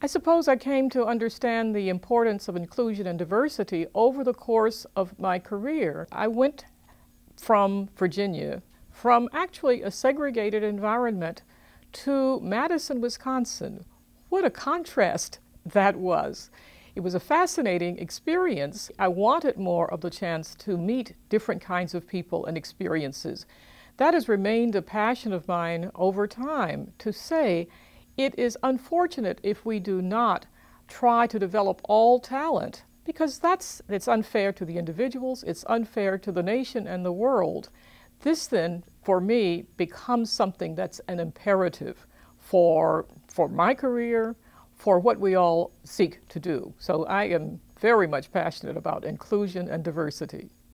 I suppose I came to understand the importance of inclusion and diversity over the course of my career. I went from Virginia, from actually a segregated environment, to Madison, Wisconsin. What a contrast that was. It was a fascinating experience. I wanted more of the chance to meet different kinds of people and experiences. That has remained a passion of mine over time, to say, it is unfortunate if we do not try to develop all talent, because it's unfair to the individuals, it's unfair to the nation and the world. This then, for me, becomes something that's an imperative for my career, for what we all seek to do. So I am very much passionate about inclusion and diversity.